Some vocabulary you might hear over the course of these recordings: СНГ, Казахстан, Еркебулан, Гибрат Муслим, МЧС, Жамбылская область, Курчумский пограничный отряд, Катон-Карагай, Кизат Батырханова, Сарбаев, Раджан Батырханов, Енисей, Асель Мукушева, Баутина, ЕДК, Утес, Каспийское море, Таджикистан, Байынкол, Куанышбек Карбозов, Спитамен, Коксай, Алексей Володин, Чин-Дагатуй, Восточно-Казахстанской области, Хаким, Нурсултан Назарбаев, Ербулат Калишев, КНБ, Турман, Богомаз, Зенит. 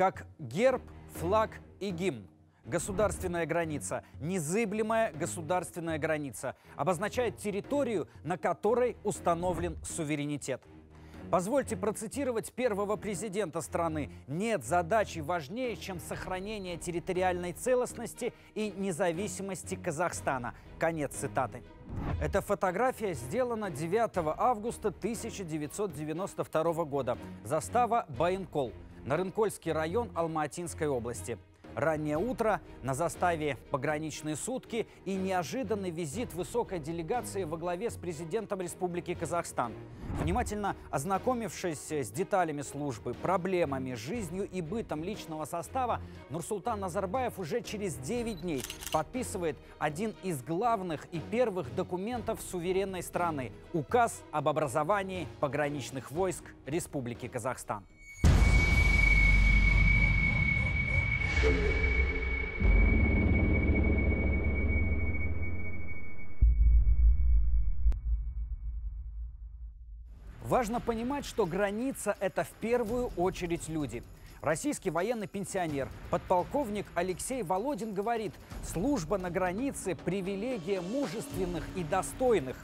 как герб, флаг и гимн. Государственная граница, незыблемая государственная граница, обозначает территорию, на которой установлен суверенитет. Позвольте процитировать первого президента страны: «Нет задачи важнее, чем сохранение территориальной целостности и независимости Казахстана». Конец цитаты. Эта фотография сделана 9 августа 1992 года. Застава Байынкол, Нарынкольский район Алматинской области. Раннее утро, на заставе пограничные сутки и неожиданный визит высокой делегации во главе с президентом Республики Казахстан. Внимательно ознакомившись с деталями службы, проблемами, жизнью и бытом личного состава, Нурсултан Назарбаев уже через 9 дней подписывает один из главных и первых документов суверенной страны – указ об образовании пограничных войск Республики Казахстан. Важно понимать, что граница – это в первую очередь люди. Российский военный пенсионер, подполковник Алексей Володин говорит: служба на границе – привилегия мужественных и достойных.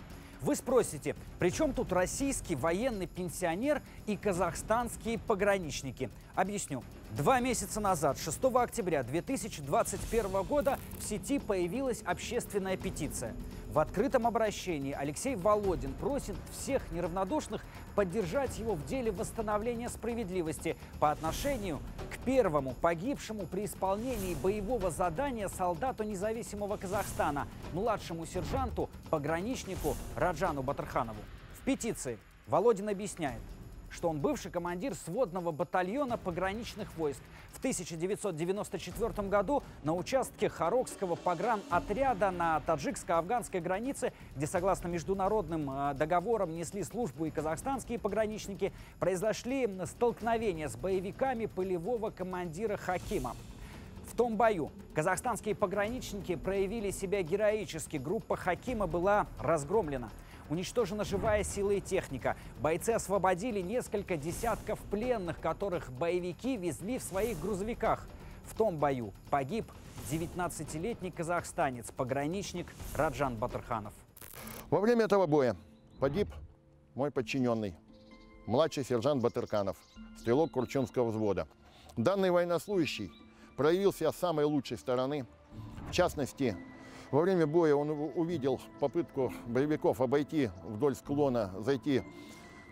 Вы спросите, при чем тут российский военный пенсионер и казахстанские пограничники? Объясню. 2 месяца назад, 6 октября 2021 года, в сети появилась общественная петиция. В открытом обращении Алексей Володин просит всех неравнодушных поддержать его в деле восстановления справедливости по отношению к первому погибшему при исполнении боевого задания солдату независимого Казахстана, младшему сержанту, пограничнику Раджану Батырханову. В петиции Володин объясняет, что он бывший командир сводного батальона пограничных войск. В 1994 году на участке Хорокского погранотряда на таджикско-афганской границе, где, согласно международным договорам, несли службу и казахстанские пограничники, произошли столкновения с боевиками полевого командира Хакима. В том бою казахстанские пограничники проявили себя героически. Группа Хакима была разгромлена. Уничтожена живая сила и техника. Бойцы освободили несколько десятков пленных, которых боевики везли в своих грузовиках. В том бою погиб 19-летний казахстанец, пограничник Раджан Батырханов. Во время этого боя погиб мой подчиненный, младший сержант Батырханов, стрелок Курчумского взвода. Данный военнослужащий проявил себя с самой лучшей стороны, в частности, во время боя он увидел попытку боевиков обойти вдоль склона, зайти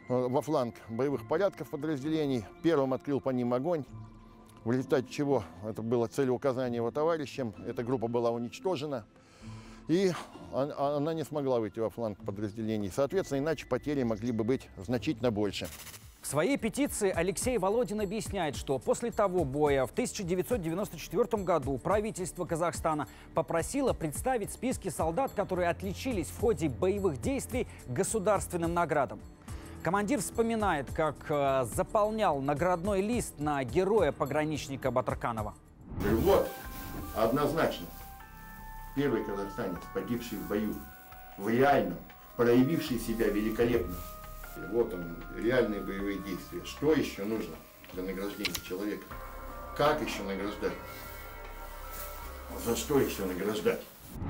во фланг боевых порядков подразделений. Первым открыл по ним огонь, в результате чего это было целеуказание его товарищам. Эта группа была уничтожена, и она не смогла выйти во фланг подразделений. Соответственно, иначе потери могли бы быть значительно больше. В своей петиции Алексей Володин объясняет, что после того боя в 1994 году правительство Казахстана попросило представить списки солдат, которые отличились в ходе боевых действий, государственным наградам. Командир вспоминает, как заполнял наградной лист на героя-пограничника Батырханова. Вот, однозначно, первый казахстанец, погибший в бою, в реальном, проявивший себя великолепно. Вот он, реальные боевые действия. Что еще нужно для награждения человека? Как еще награждать? За что еще награждать?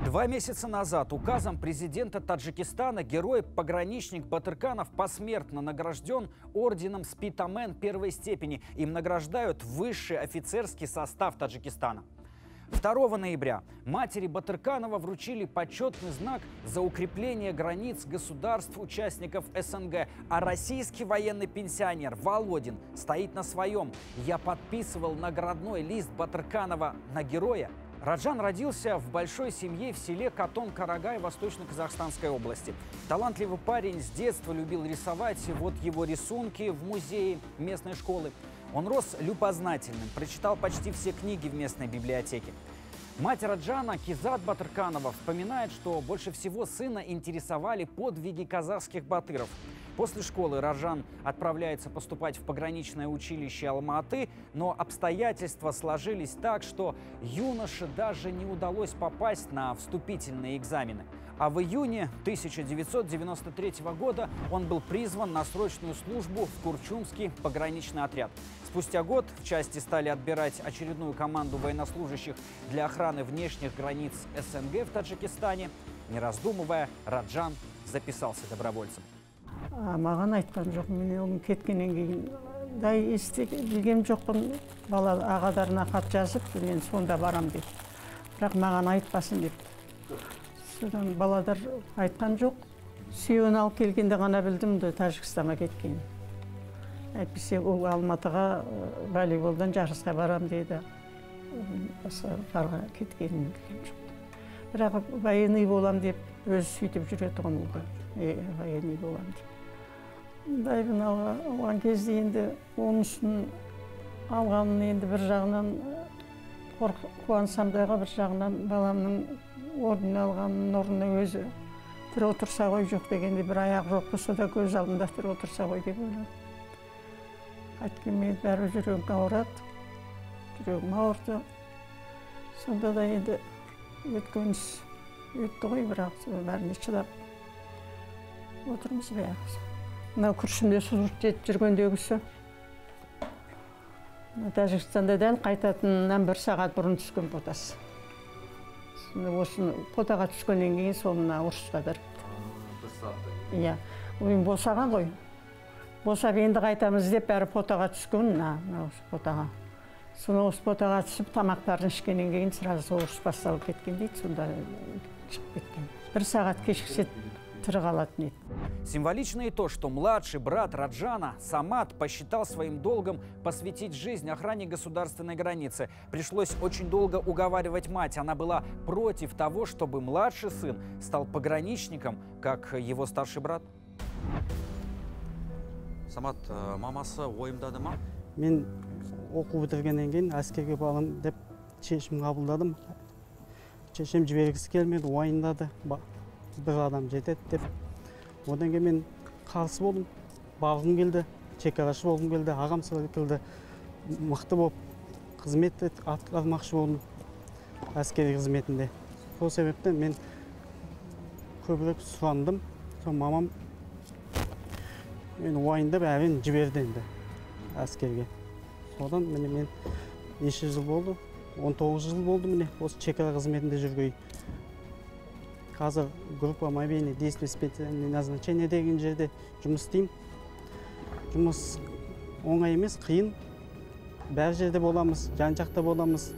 2 месяца назад указом президента Таджикистана герой-пограничник Батырханов посмертно награжден орденом Спитамен 1-й степени. Им награждают высший офицерский состав Таджикистана. 2 ноября матери Батырханова вручили почетный знак за укрепление границ государств-участников СНГ. А российский военный пенсионер Володин стоит на своем. Я подписывал наградной лист Батырханова на героя. Раджан родился в большой семье в селе Катон-Карагай Восточно-Казахстанской области. Талантливый парень с детства любил рисовать. Вот его рисунки в музее местной школы. Он рос любознательным, прочитал почти все книги в местной библиотеке. Мать Раджана, Кизат Батырханова, вспоминает, что больше всего сына интересовали подвиги казахских батыров. После школы Раджан отправляется поступать в пограничное училище Алматы, но обстоятельства сложились так, что юноше даже не удалось попасть на вступительные экзамены. А в июне 1993 года он был призван на срочную службу в Курчумский пограничный отряд. Спустя год в части стали отбирать очередную команду военнослужащих для охраны внешних границ СНГ в Таджикистане. Не раздумывая, Раджан записался добровольцем. Баладар айтқан жоқ. Сүйеуін алып келгенде ғана білдім, Тажикстанға кеткен. Әйтпесе ол Алматыға волейболдан жарысқа барам дейді. Барға кеткенін білген жоқ. Бірақ военный болам деп, өзі сөйтіп жүретұғын олды. Военный болам деп. Дайбын алған кезде енді оның үшін алғанын енді бір жағынан қуансамдайға, бір жағынан баламның орнын алғанын орнына өзі тірі отырса ғой жоқ дегенде, бір аяқ жоқ болса да көз алдында тірі отырса ғой деп ойлады. Әйткенмен бәрібір жүрегім ауырады, жүрегім ауырды. Сонда да енді өткеніміз өтті ғой, бірақ бәріне шыдап отырмыз баяғысы. Мынау күршімде суырып жетіп жүргендегісі. Тәжікстанда дәл қайтатыннан бір сағат бұрын түскен фотосы. Осы фотоға түскеннен кейін сол мына ұрысқа кіріпті. Иә, ойым босаған ғой. Босап енді қайтамыз деп бәрі фотоға түскен, осы фотоға. Соны осы фотоға түсіп тамақтарын ішкеннен кейін сразу сол ұрыс басталып кеткен дейді, сонда шығып кеткен. Бір сағат кешіксе тірі қалатын еді. Символично и то, что младший брат Раджана, Самат, посчитал своим долгом посвятить жизнь охране государственной границы. Пришлось очень долго уговаривать мать. Она была против того, чтобы младший сын стал пограничником, как его старший брат. Самат, мамасы ойымдадым, а? Мен оқу бітіргеннен кейін әскерге барам деп шешім қабылдадым. Шешем жібергісі келмеді, ойындады. Бір адам жетеді деп. Одан кейін мен қарсы болдым, барғым келді, шекарашы болғым келді, ағам сырғытылды, мықты болып қызмет атқармақшы болдым әскери қызметінде. Сол себептен мен көбірек сұрандым, соң мамам мен уайымдап әрең жіберді енді әскерге. Содан мен неше жыл болды, 19 жыл болды міне, осы шекара қызметінде жүргей. Қазір группа мобильный действия специальный назначение деген жерде жұмыс істеймін. Жұмыс оңай емес, қиын. Бәр жерде боламыз, жан жақта боламыз.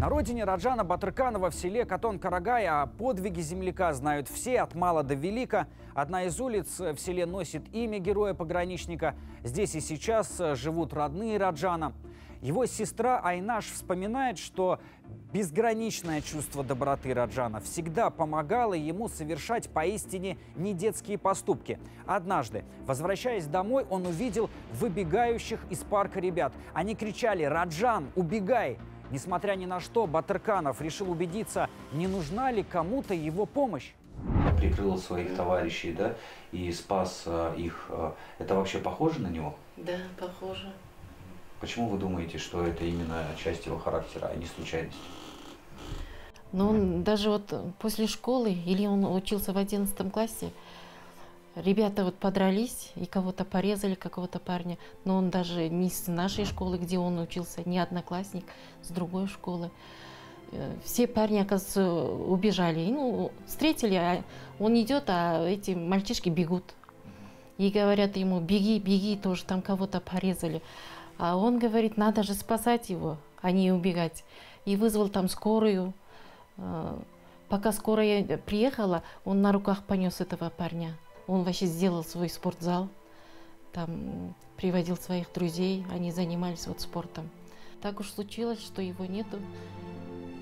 На родине Раджана Батырханова в селе Катон-Карагай о подвиге земляка знают все, от мала до велика. Одна из улиц в селе носит имя героя-пограничника. Здесь и сейчас живут родные Раджана. Его сестра Айнаш вспоминает, что безграничное чувство доброты Раджана всегда помогало ему совершать поистине недетские поступки. Однажды, возвращаясь домой, он увидел выбегающих из парка ребят. Они кричали: «Раджан, убегай!». Несмотря ни на что, Батырханов решил убедиться, не нужна ли кому-то его помощь. Прикрыл своих товарищей, да, и спас их. Это вообще похоже на него? Да, похоже. Почему вы думаете, что это именно часть его характера, а не случайность? Ну, он даже вот после школы, или он учился в 11 классе, ребята вот подрались и кого-то порезали, какого-то парня. Но он даже не с нашей школы, где он учился, не одноклассник, с другой школы. Все парни, оказывается, убежали. И, ну, встретили, а он идет, а эти мальчишки бегут. И говорят ему: беги, беги, тоже там кого-то порезали. А он говорит: надо же спасать его, а не убегать. И вызвал там скорую. Пока скорая приехала, он на руках понес этого парня. Он вообще сделал свой спортзал, там приводил своих друзей, они занимались вот спортом. Так уж случилось, что его нету.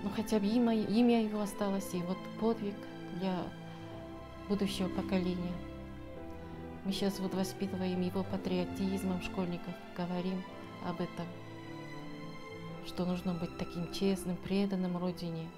Ну, хотя бы имя его осталось, и вот подвиг для будущего поколения. Мы сейчас вот воспитываем его патриотизмом, школьников, говорим об этом, что нужно быть таким честным, преданным родине.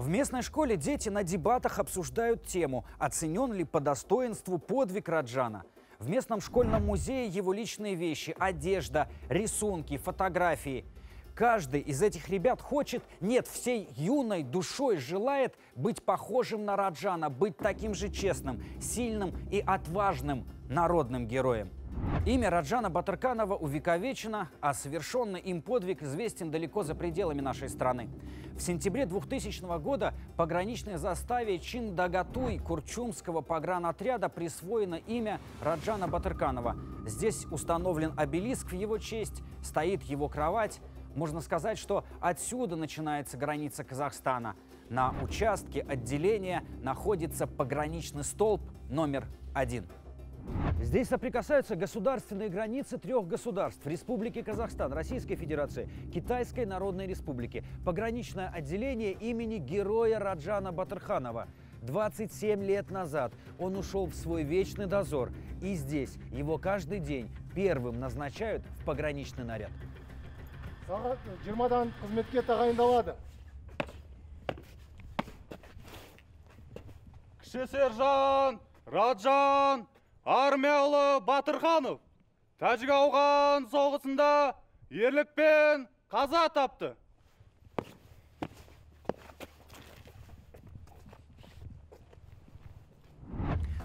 В местной школе дети на дебатах обсуждают тему, оценен ли по достоинству подвиг Раджана. В местном школьном музее его личные вещи, одежда, рисунки, фотографии. Каждый из этих ребят хочет, нет, всей юной душой желает быть похожим на Раджана, быть таким же честным, сильным и отважным народным героем. Имя Раджана Батырханова увековечено, а совершенный им подвиг известен далеко за пределами нашей страны. В сентябре 2000 года пограничной заставе Чин-Дагатуй Курчумского погранотряда присвоено имя Раджана Батырханова. Здесь установлен обелиск в его честь, стоит его кровать. Можно сказать, что отсюда начинается граница Казахстана. На участке отделения находится пограничный столб №1. Здесь соприкасаются государственные границы трех государств – Республики Казахстан, Российской Федерации, Китайской Народной Республики. Пограничное отделение имени героя Раджана Батырханова. 27 лет назад он ушел в свой вечный дозор. И здесь его каждый день первым назначают в пограничный наряд. Кіші сержант Раджан армиялы Батырханов Тәжік ауған соғысында ерлікпен қаза тапты.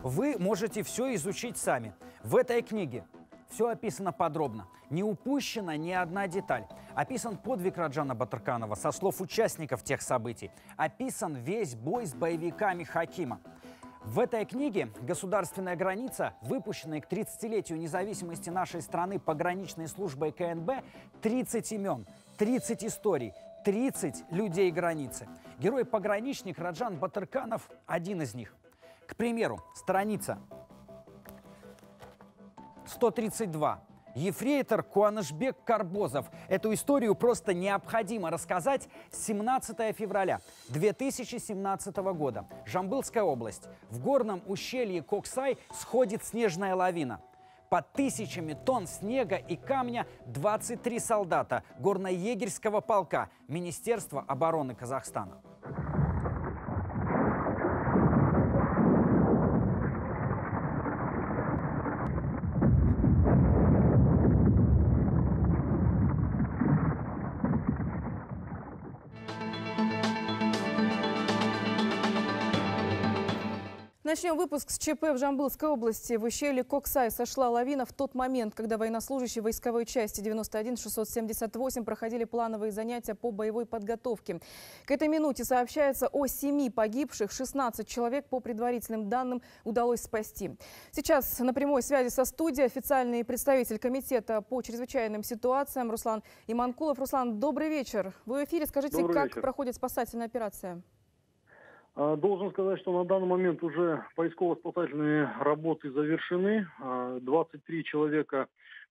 Вы можете все изучить сами. В этой книге все описано подробно. Не упущена ни одна деталь. Описан подвиг Раджана Батырханова со слов участников тех событий. Описан весь бой с боевиками Хакима. В этой книге «Государственная граница», выпущенная к 30-летию независимости нашей страны пограничной службой КНБ, 30 имен, 30 историй, 30 людей границы. Герой-пограничник Раджан Батырханов – один из них. К примеру, страница 132. Ефрейтор Куанышбек Карбозов. Эту историю просто необходимо рассказать. 17 февраля 2017 года. Жамбылская область. В горном ущелье Коксай сходит снежная лавина. Под тысячами тонн снега и камня 23 солдата горно-егерского полка Министерства обороны Казахстана. Начнем выпуск с ЧП в Жамбылской области. В ущелье Коксай сошла лавина в тот момент, когда военнослужащие войсковой части 91-678 проходили плановые занятия по боевой подготовке. К этой минуте сообщается о 7 погибших, 16 человек по предварительным данным удалось спасти. Сейчас на прямой связи со студией официальный представитель комитета по чрезвычайным ситуациям Руслан Иманкулов. Руслан, добрый вечер. Вы в эфире. Скажите, как проходит спасательная операция? Должен сказать, что на данный момент уже поисково-спасательные работы завершены. 23 человека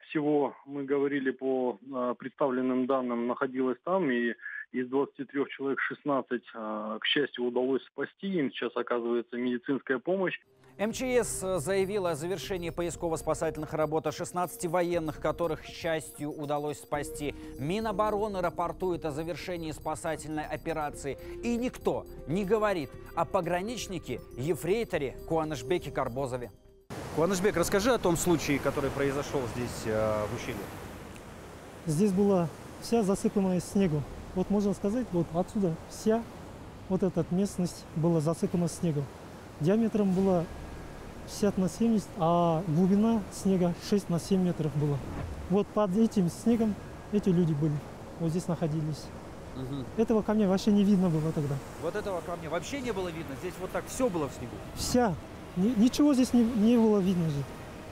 всего, мы говорили, по представленным данным, находилось там. И из 23 человек 16, к счастью, удалось спасти. Им сейчас оказывается медицинская помощь. МЧС заявила о завершении поисково-спасательных работ, 16 военных, которых, к счастью, удалось спасти. Минобороны рапортует о завершении спасательной операции. И никто не говорит о пограничнике ефрейторе Куанышбеке Карбозове. Куанышбек, расскажи о том случае, который произошел здесь, в ущелье. Здесь была вся засыпанная снегом. Вот можно сказать, вот отсюда вся вот эта местность была засыпана снегом. Диаметром была 60 на 70, а глубина снега 6 на 7 метров была. Вот под этим снегом эти люди были, вот здесь находились. Угу. Этого камня вообще не видно было тогда. Вот этого камня вообще не было видно? Здесь вот так все было в снегу? Вся. Ничего здесь не было видно же.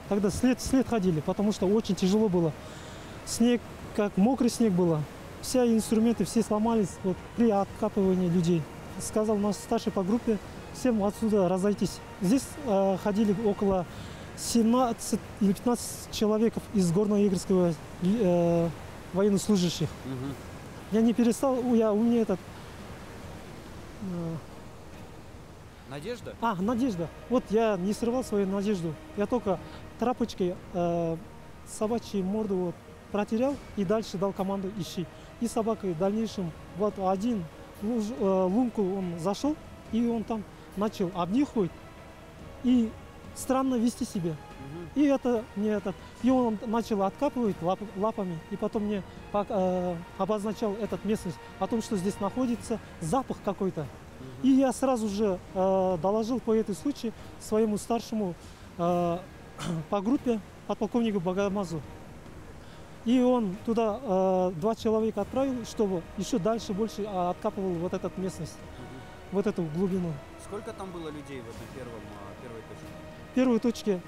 Тогда след ходили, потому что очень тяжело было. Снег, как мокрый снег было. Все инструменты, все сломались вот при откапывании людей. Сказал наш старший по группе: всем отсюда разойтись. Здесь ходили около 17 или 15 человек из горно-егерского военнослужащих. Угу. Я не перестал, у меня этот... Надежда? А, надежда. Вот я не срывал свою надежду. Я только тряпочкой собачьей морду вот протерял и дальше дал команду «ищи». И собакой в дальнейшем вот один... лунку он зашел, и он там начал обнюхивать и странно вести себя. И это не этот. И он начал откапывать лапами, и потом мне обозначал этот местность о том, что здесь находится запах какой-то. И я сразу же доложил по этой случае своему старшему по группе подполковнику Богомазу. И он туда 2 человека отправил, чтобы еще дальше больше откапывал вот эту местность, вот эту глубину. Сколько там было людей в этой первой точке? В первой точке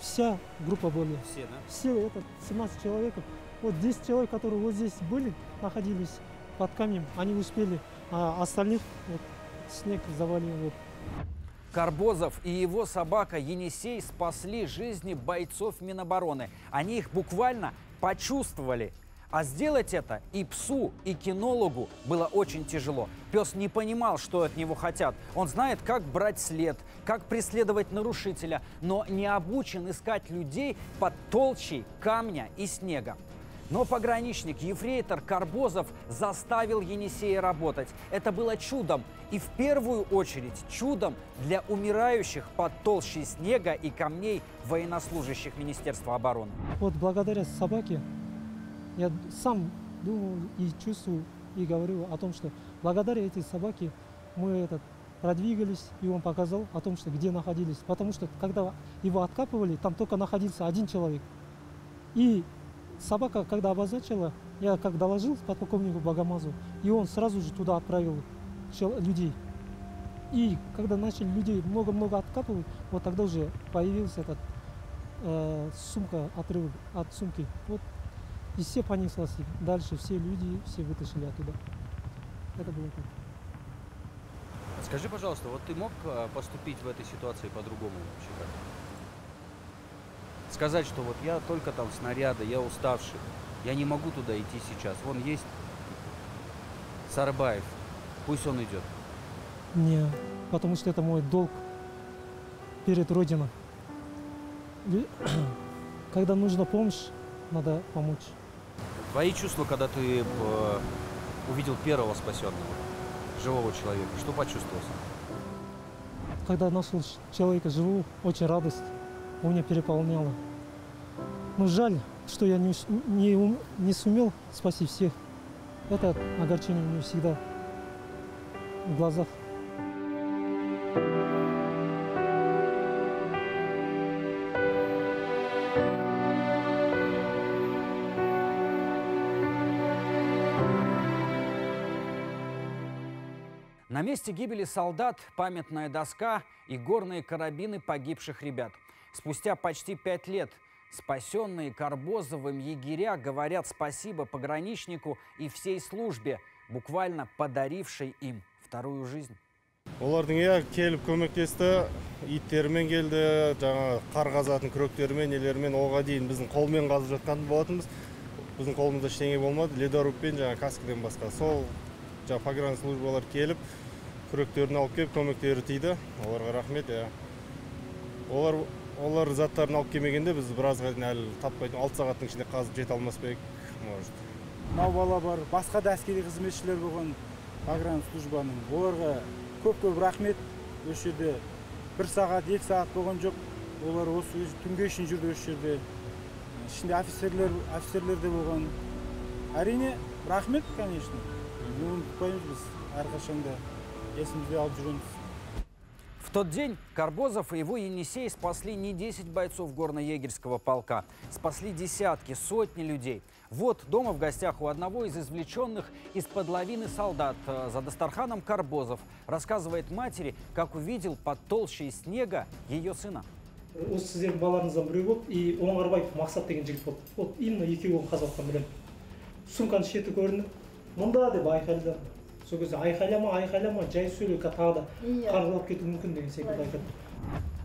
вся группа была. Все, да? Все, это 17 человек. Вот 10 человек, которые вот здесь были, находились под камнем, они успели, а остальных вот, снег завалил. Вот. Карбозов и его собака Енисей спасли жизни бойцов Минобороны. Они их буквально почувствовали. А сделать это и псу, и кинологу было очень тяжело. Пес не понимал, что от него хотят. Он знает, как брать след, как преследовать нарушителя, но не обучен искать людей под толщей камня и снега. Но пограничник ефрейтор Карбозов заставил Енисея работать. Это было чудом. И в первую очередь чудом для умирающих под толщей снега и камней военнослужащих Министерства обороны. Вот благодаря собаке я сам думал и чувствую, и говорю о том, что благодаря этой собаке мы продвигались, и он показал о том, что где находились. Потому что когда его откапывали, там только находился 1 человек. И собака, когда обозначила, я как доложил подполковнику Богомазу, и он сразу же туда отправил людей. И когда начали людей много-много откапывать, вот тогда уже появился этот сумка, отрывок от сумки. Вот, и все понеслось. Дальше все люди, все вытащили оттуда. Это было так. Скажи, пожалуйста, вот ты мог поступить в этой ситуации по-другому вообще как-то? Сказать, что вот я только там снаряда, я уставший, я не могу туда идти сейчас. Вон есть Сарбаев, пусть он идет. Не, потому что это мой долг перед Родиной. Когда нужна помощь, надо помочь. Твои чувства, когда ты увидел первого спасенного, живого человека, что почувствовал? Когда нашел человека живого, очень радость. У меня переполняло. Но жаль, что я не сумел спасти всех. Это огорчение у меня всегда в глазах. На месте гибели солдат памятная доска и горные карабины погибших ребят. Спустя почти 5 лет спасенные Карбозовым егеря говорят спасибо пограничнику и всей службе, буквально подарившей им вторую жизнь. Олар заттарын алып келмегенде біз біразға дейін әлі таппайтын 6 сағаттың ішінде қазып жете алмаспайық, может. Мынау бала бар, басқа да әскери қызметшілер болған погранслужбаның. Оларға көп-көп рахмет. Осы жерде 1 сағат, 2 сағат болған жоқ. Олар осы түнге шейін жүрді осы жерде. Ішінде офицерлер де болған. Әрине, рахмет, конечно. Оны ұмытпаймыз біз әрқашанда есімізде алып жүреміз. В тот день Карбозов и его Енисей спасли не 10 бойцов горно-егерского полка. Спасли десятки, сотни людей. Вот дома в гостях у одного из извлеченных из-под лавины солдат за Дастарханом Карбозов рассказывает матери, как увидел под толщей снега ее сына.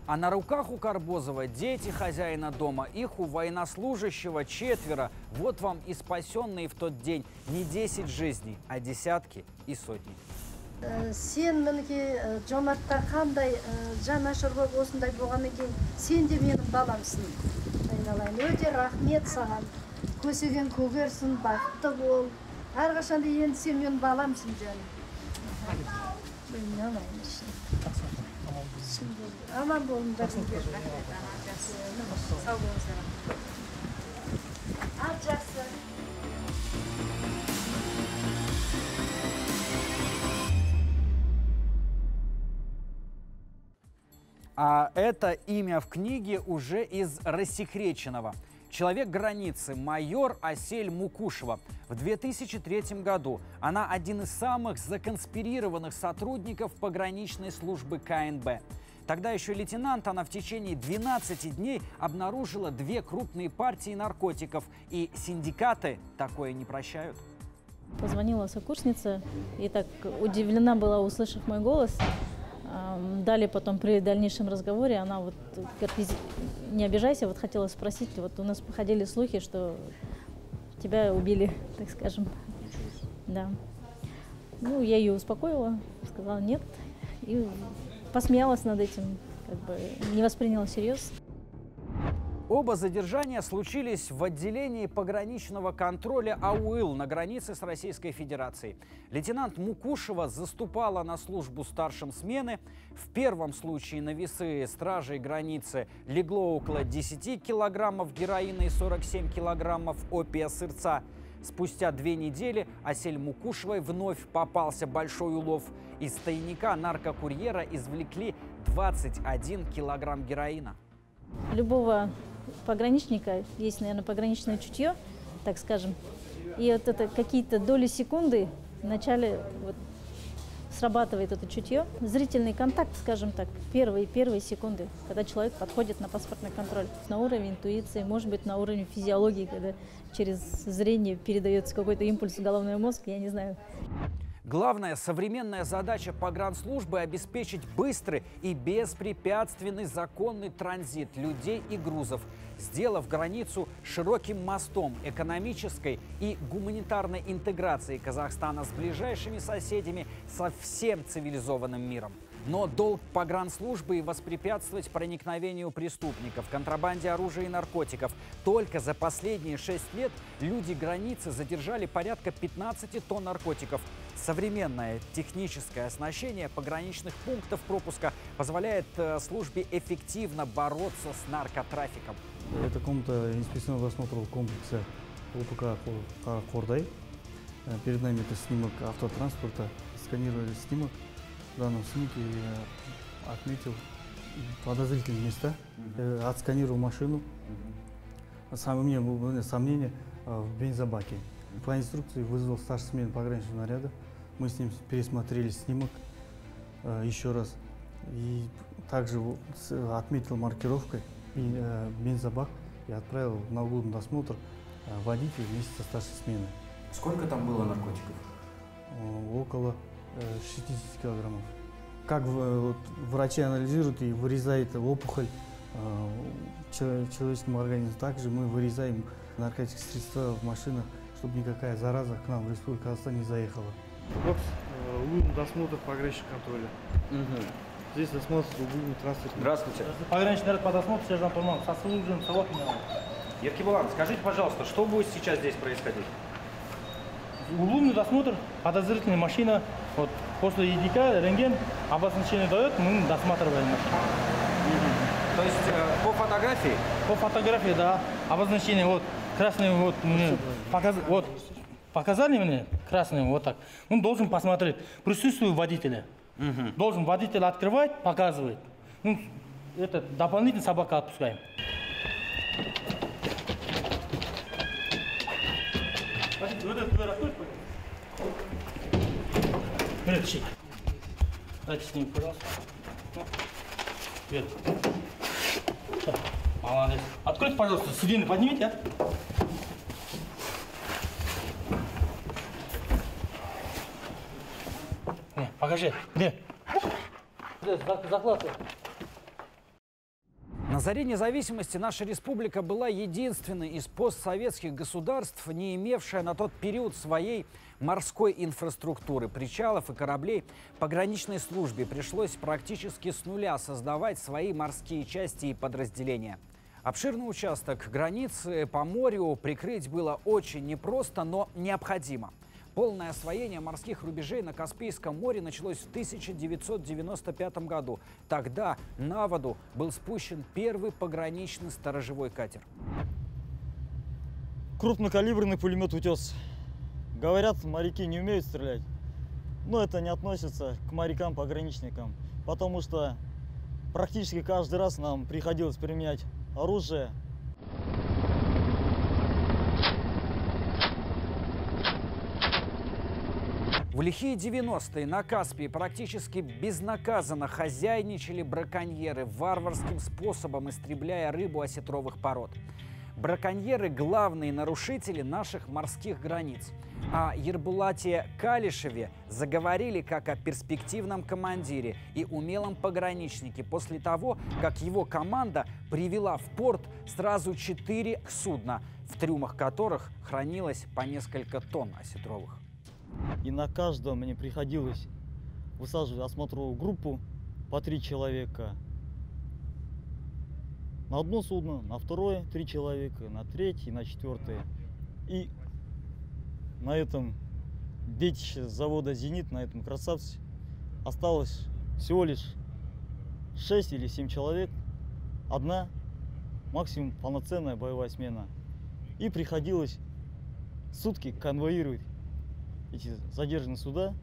А на руках у Карбозова дети хозяина дома, их у военнослужащего 4. Вот вам и спасенные в тот день не 10 жизней, а десятки и сотни. әрқашанда енді сен мен баламсың жаным. Білмей алмаймын. Аман болыңдар. Сау болыңыздар. Ал жақсы. А это имя в книге уже из рассекреченного. Человек границы, майор Асель Мукушева. В 2003 году она один из самых законспирированных сотрудников пограничной службы КНБ. Тогда еще лейтенант, она в течение 12 дней обнаружила две крупные партии наркотиков. И синдикаты такое не прощают. Позвонила сокурсница и так удивлена была, услышав мой голос. Далее потом при дальнейшем разговоре она вот, не обижайся, вот хотела спросить, вот у нас походили слухи, что тебя убили, так скажем. Да. Ну, я ее успокоила, сказала нет, и посмеялась над этим, как бы не восприняла всерьез. Оба задержания случились в отделении пограничного контроля АУИЛ на границе с Российской Федерацией. Лейтенант Мукушева заступала на службу старшим смены. В первом случае на весы стражей границы легло около 10 килограммов героина и 47 килограммов опия сырца. Спустя 2 недели Асель Мукушевой вновь попался большой улов. Из тайника наркокурьера извлекли 21 килограмм героина. Любого пограничника есть, наверное, пограничное чутье, так скажем. И вот это какие-то доли секунды вначале вот срабатывает это чутье. Зрительный контакт, скажем так, первые секунды, когда человек подходит на паспортный контроль. На уровень интуиции, может быть, на уровень физиологии, когда через зрение передается какой-то импульс в головной мозг, я не знаю. Главная современная задача погранслужбы – обеспечить быстрый и беспрепятственный законный транзит людей и грузов, сделав границу широким мостом экономической и гуманитарной интеграции Казахстана с ближайшими соседями, со всем цивилизованным миром. Но долг погранслужбы – воспрепятствовать проникновению преступников, контрабанде оружия и наркотиков. Только за последние 6 лет люди границы задержали порядка 15 тонн наркотиков. Современное техническое оснащение пограничных пунктов пропуска позволяет службе эффективно бороться с наркотрафиком. Это комната инспекционного осмотра комплекса УПК «Кордай». Перед нами это снимок автотранспорта. Сканировали снимок. В данном снимке я отметил подозрительные места, отсканировал машину. У меня было сомнение в бензобаке. По инструкции вызвал старший смены пограничного наряда. Мы с ним пересмотрели снимок еще раз. И также отметил маркировкой бензобак и отправил на углубный досмотр водителя вместе со старшей сменой. Сколько там было наркотиков? Около 60 килограммов. Как врачи анализируют и вырезают опухоль человеческому организму, также мы вырезаем наркотические средства в машинах, чтобы никакая зараза к нам в Республику Казахстан не заехала. Вот углубный досмотр пограничного контроля. Здесь досмотр углубный транспорт. Здравствуйте. Пограничный наряд по досмотру, сержант Турман. Еркебулан, скажите, пожалуйста, что будет сейчас здесь происходить? Углубный досмотр, подозрительная машина. Вот, после ЕДК рентген обозначение дает, мы досматриваем машину. То есть по фотографии? По фотографии, да. Обозначение вот красным вот, показали мне красным вот так. Он должен посмотреть, присутствует водителя. Должен водитель открывать, показывает. Ну, это дополнительно собака отпускаем. Дайте с ним, пожалуйста. Молодец. Откройте, пожалуйста, судейный поднимите, а? Не, покажи. Где? Где? Закладывай. На заре независимости наша республика была единственной из постсоветских государств, не имевшая на тот период своей морской инфраструктуры, причалов и кораблей. Пограничной службе пришлось практически с нуля создавать свои морские части и подразделения. Обширный участок границы по морю прикрыть было очень непросто, но необходимо. Полное освоение морских рубежей на Каспийском море началось в 1995 году. Тогда на воду был спущен первый пограничный сторожевой катер. Крупнокалиберный пулемет «Утес». Говорят, моряки не умеют стрелять, но это не относится к морякам-пограничникам, потому что практически каждый раз нам приходилось применять оружие. В лихие 90-е на Каспии практически безнаказанно хозяйничали браконьеры, варварским способом истребляя рыбу осетровых пород. Браконьеры – главные нарушители наших морских границ. О Ербулате Калишеве заговорили как о перспективном командире и умелом пограничнике после того, как его команда привела в порт сразу 4 судна, в трюмах которых хранилось по несколько тонн осетровых. И на каждом мне приходилось высаживать осмотровую группу по 3 человека. На одно судно, на второе 3 человека, на третье, на четвертое. И на этом детище завода «Зенит», на этом красавце, осталось всего лишь 6 или 7 человек. Одна, максимум, полноценная боевая смена. И приходилось сутки конвоировать эти задержанные суда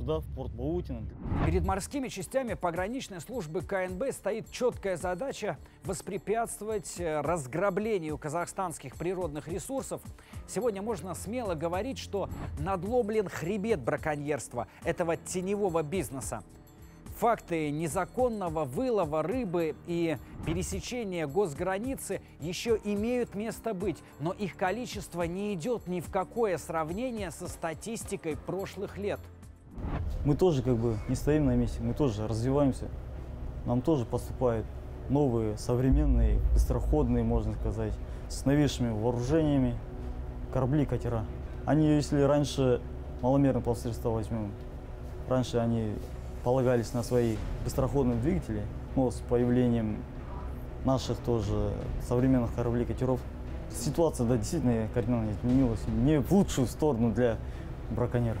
в порт Баутина. Перед морскими частями пограничной службы КНБ стоит четкая задача воспрепятствовать разграблению казахстанских природных ресурсов. Сегодня можно смело говорить, что надломлен хребет браконьерства, этого теневого бизнеса. Факты незаконного вылова рыбы и пересечения госграницы еще имеют место быть, но их количество не идет ни в какое сравнение со статистикой прошлых лет. Мы тоже как бы не стоим на месте, мы тоже развиваемся. Нам тоже поступают новые, современные, быстроходные, можно сказать, с новейшими вооружениями корабли, катера. Они, если раньше маломерное плавсредство возьмем, раньше они полагались на свои быстроходные двигатели, но с появлением наших тоже современных кораблей, катеров, ситуация, да, действительно кардинально изменилась, не в лучшую сторону для браконьеров.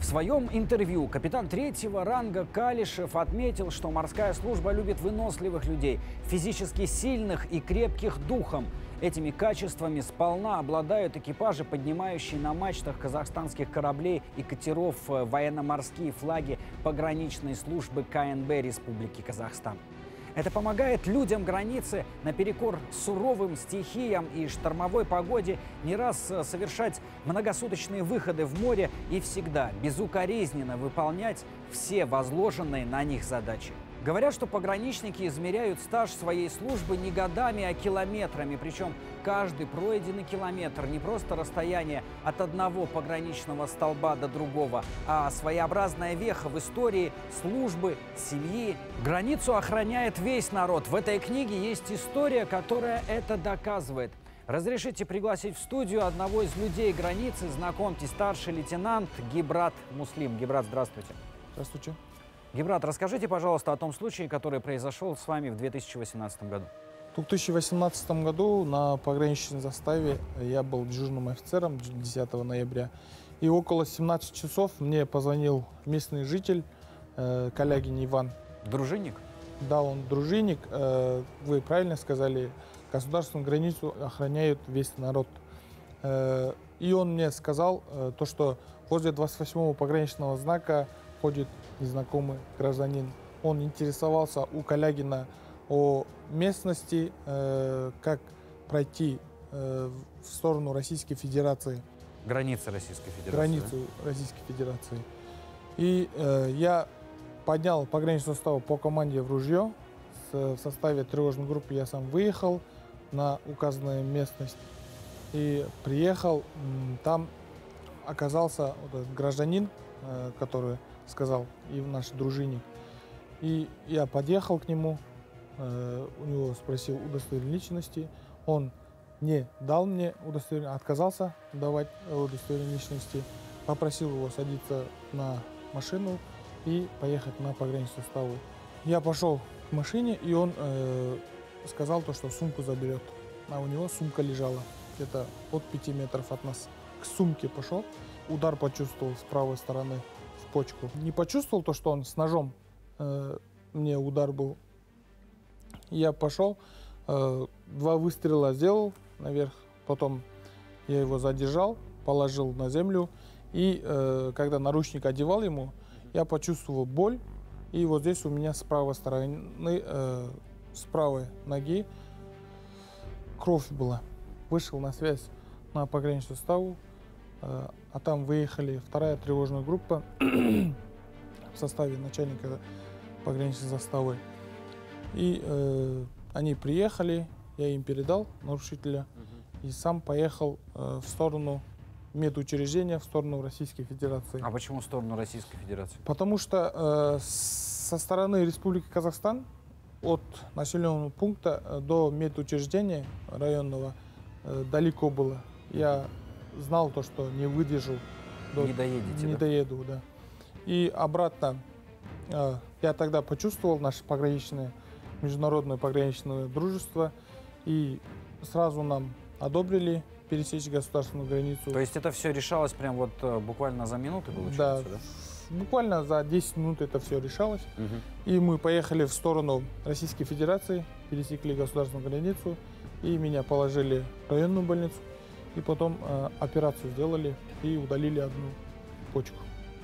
В своем интервью капитан 3-го ранга Калишев отметил, что морская служба любит выносливых людей, физически сильных и крепких духом. Этими качествами сполна обладают экипажи, поднимающие на мачтах казахстанских кораблей и катеров военно-морские флаги пограничной службы КНБ Республики Казахстан. Это помогает людям границы наперекор суровым стихиям и штормовой погоде не раз совершать многосуточные выходы в море и всегда безукоризненно выполнять все возложенные на них задачи. Говорят, что пограничники измеряют стаж своей службы не годами, а километрами. Причем каждый пройденный километр не просто расстояние от одного пограничного столба до другого, а своеобразная веха в истории службы, семьи. Границу охраняет весь народ. В этой книге есть история, которая это доказывает. Разрешите пригласить в студию одного из людей границы. Знакомьтесь, старший лейтенант Гибрат Муслим. Гибрат, здравствуйте. Здравствуйте. Гибрат, расскажите, пожалуйста, о том случае, который произошел с вами в 2018 году. В 2018 году на пограничной заставе я был дежурным офицером 10 ноября. И около 17 часов мне позвонил местный житель Калягин Иван. Дружинник? Да, он дружинник. Вы правильно сказали, государственную границу охраняет весь народ. И он мне сказал, то, что возле 28-го пограничного знака ходит незнакомый гражданин. Он интересовался у Калягина о местности, как пройти в сторону Российской Федерации. Границы Российской Федерации. Границу Российской Федерации. И я поднял пограничный состав по команде в ружье. В составе тревожной группы я сам выехал на указанную местность. И приехал, там оказался вот этот гражданин, который сказал и наш дружинник. И я подъехал к нему, у него спросил удостоверение личности. Он не дал мне удостоверение, отказался давать удостоверение личности. Попросил его садиться на машину и поехать на пограничную заставу. Я пошел к машине, и он сказал, то, что сумку заберет. А у него сумка лежала. где-то от 5 метров от нас. К сумке пошел, удар почувствовал с правой стороны в почку. Не почувствовал то, что он с ножом, мне удар был. Я пошел, 2 выстрела сделал наверх, потом я его задержал, положил на землю. И когда наручник одевал ему, я почувствовал боль. И вот здесь у меня с правой стороны, с правой ноги кровь была. Вышел на связь на пограничную ставу, а там выехали 2-я тревожная группа в составе начальника пограничной заставы. И они приехали, я им передал нарушителя, и сам поехал в сторону медучреждения, в сторону Российской Федерации. А почему в сторону Российской Федерации? Потому что со стороны Республики Казахстан от населенного пункта до медучреждения районного далеко было. Я знал то, что не выдержу. Не доедете, не доеду, да. И обратно я тогда почувствовал наше пограничное, международное пограничное дружество, и сразу нам одобрили пересечь государственную границу. То есть это все решалось прям вот буквально за минуты, получается, да? Буквально за 10 минут это все решалось. И мы поехали в сторону Российской Федерации, пересекли государственную границу, и меня положили в районную больницу, и потом операцию сделали и удалили одну почку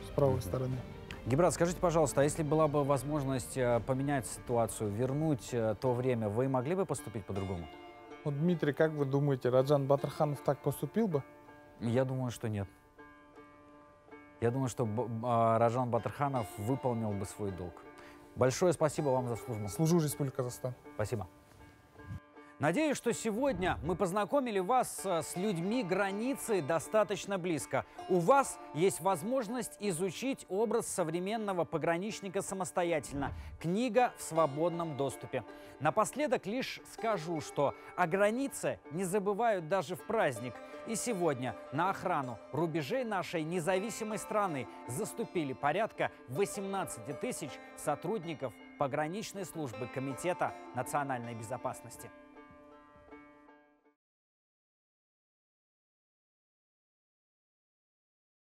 с правой стороны. Гибрат, скажите, пожалуйста, а если была бы возможность поменять ситуацию, вернуть то время, вы могли бы поступить по-другому? Вот, Дмитрий, как вы думаете, Раджан Батырханов так поступил бы? Я думаю, что нет. Я думаю, что Раджан Батырханов выполнил бы свой долг. Большое спасибо вам за службу. Служу Республике Казахстан. Спасибо. Надеюсь, что сегодня мы познакомили вас с людьми границы достаточно близко. У вас есть возможность изучить образ современного пограничника самостоятельно. Книга в свободном доступе. Напоследок лишь скажу, что о границе не забывают даже в праздник. И сегодня на охрану рубежей нашей независимой страны заступили порядка 18 тысяч сотрудников пограничной службы Комитета национальной безопасности.